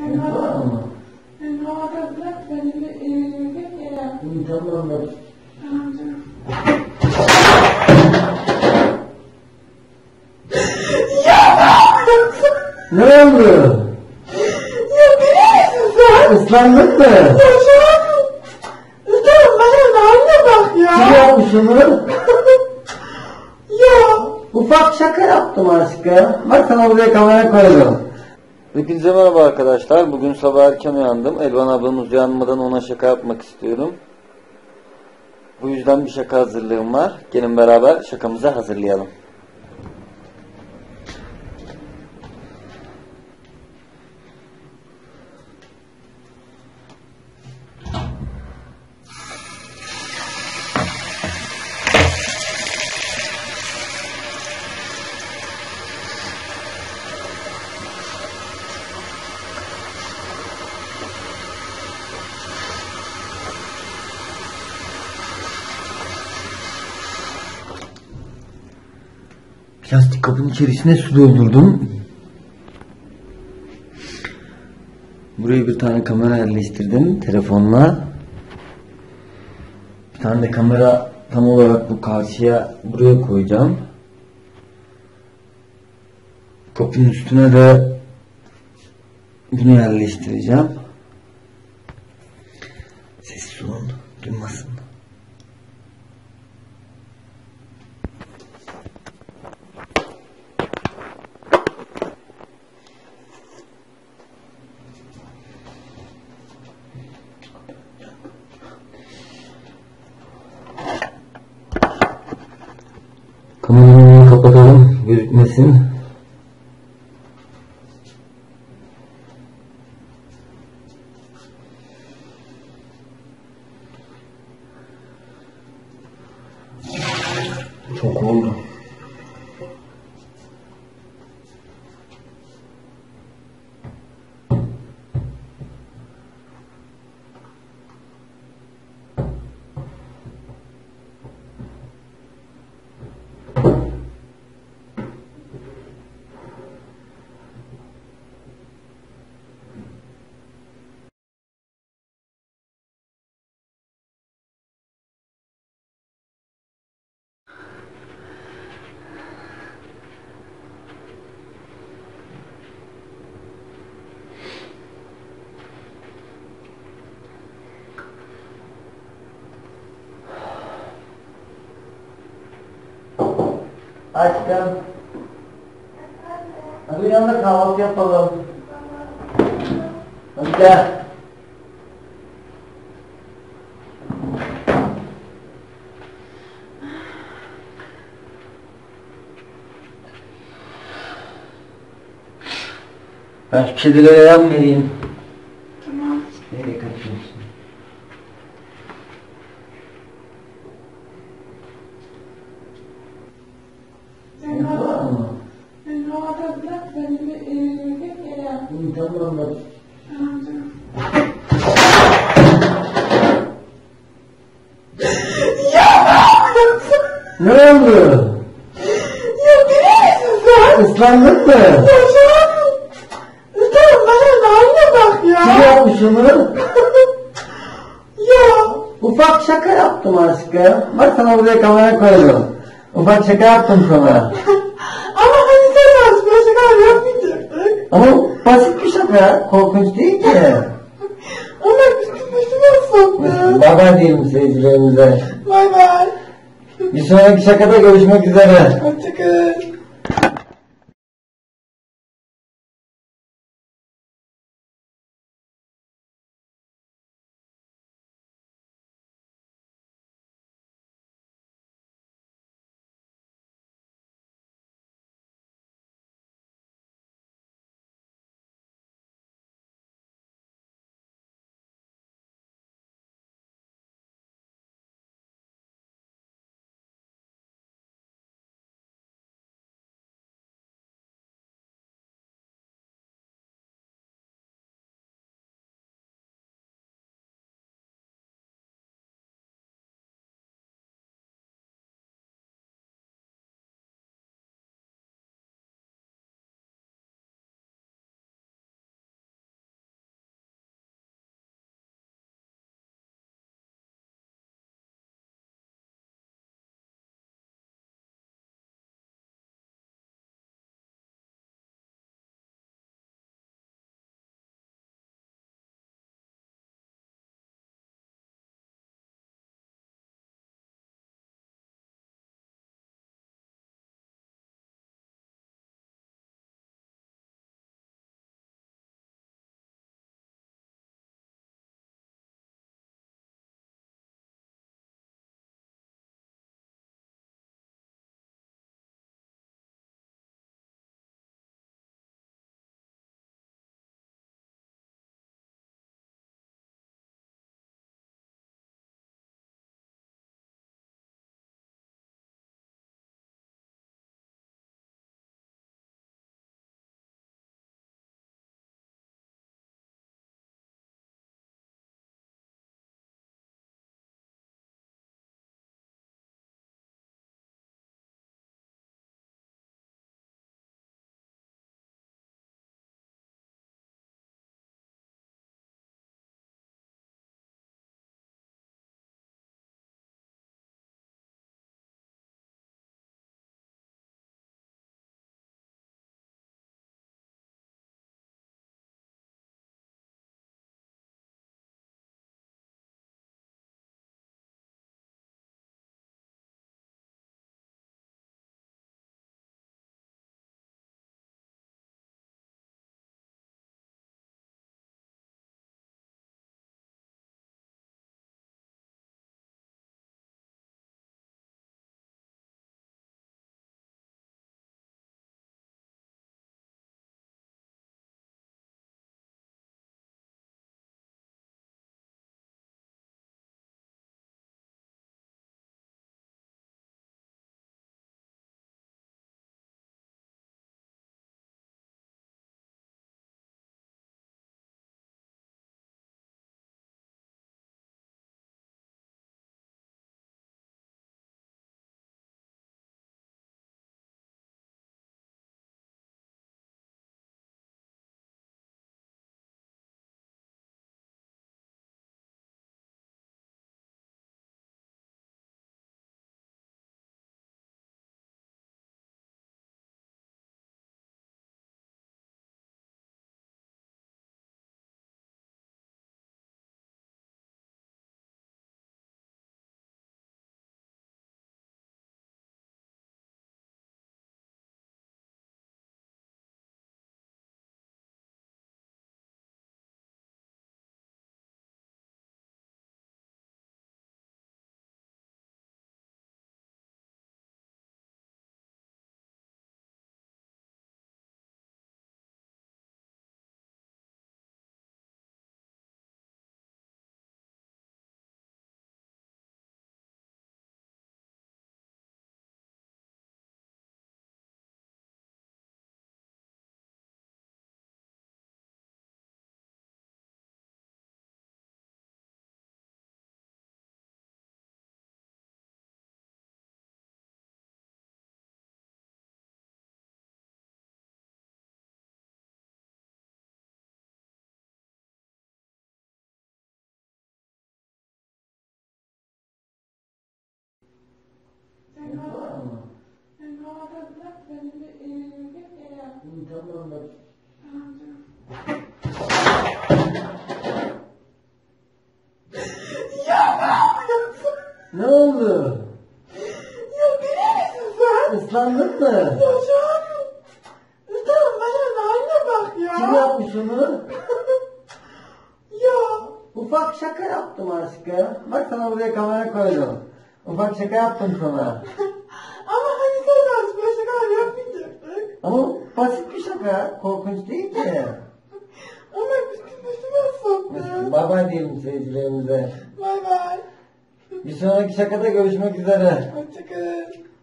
Enhada bırak beni bekleyelim. Tamam canım. Ne oldu? Ya biliyorsun sen. Islandık mı? Ya şu an. Tamam bana haline bak ya. Kim yapmış onu? Ya. Ufak şaka yaptım aşkım. Bak sana buraya kamera koydum. Hepinize merhaba arkadaşlar. Bugün sabah erken uyandım. Elvan ablamız uyanmadan ona şaka yapmak istiyorum. Bu yüzden bir şaka hazırlığım var. Gelin beraber şakamızı hazırlayalım. Plastik kabın içerisine su doldurdum. Buraya bir tane kamera yerleştirdim telefonla. Bir tane de kamera tam olarak bu karşıya buraya koyacağım. Kabın üstüne de bunu yerleştireceğim. Sessiz olun, duymasın. Kamerayı kapatalım, gözükmesin. Çok oldu. Aşkım. Hadi yanında kahvaltı yapalım. Hadi gel. Ben şu kedilere yan vereyim. Tamam. Nereye kaçıyorsun? Tamam. Ne oldu? Ya biliyorsun sen. Islandık mı? Ya şu an. Tamam bana haline bak ya. Kim yapmış onu? Ya. Ufak şaka yaptım aşkım. Bak sana buraya kamera koydum. Ufak şaka yaptım sana. Ama hani sen aşkım şaka yapmayacaktık. Ama basit bir şaka, korkunç değil ki. Onlar bizim başımız soktu. Bay bay diyelim seyircilerimize. Bay bay. Bir sonraki şakada görüşmek üzere. Hoşçakalın. görmedim. Ya ne yapıyorsun? Ne oldu? Ya bilemezsin sen. Islandın mı? Ya şu an. Tamam bana haline bak ya. Kim yapmış onu? Ya. Ufak şaka yaptım aşkım. Bak sana buraya kamera koydum. Ufak şaka yaptım sana. Ama hani sen az böyle şaka yapmayacaktık. Ama basit bir şaka. Korkunç değil ki. Ama biz üstüme soktuk. Bay bay diyelim seyircilerimize. Bay bay. Bir sonraki şakada görüşmek üzere. Hoşçakalın.